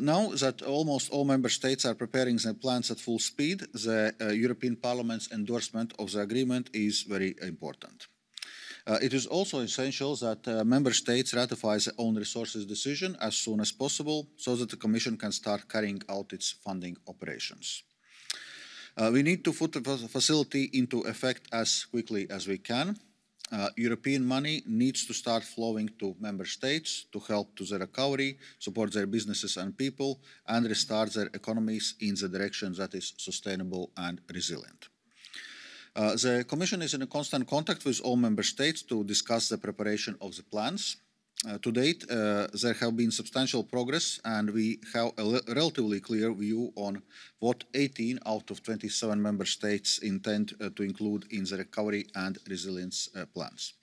Now that almost all member states are preparing their plans at full speed, the European Parliament's endorsement of the agreement is very important. It is also essential that member states ratify their own resources decision as soon as possible so that the Commission can start carrying out its funding operations. We need to put the facility into effect as quickly as we can. European money needs to start flowing to member states to help to the recovery, support their businesses and people, and restart their economies in the direction that is sustainable and resilient. The Commission is in a constant contact with all member states to discuss the preparation of the plans. To date, there have been substantial progress, and we have a relatively clear view on what 18 out of 27 member states intend to include in the recovery and resilience plans.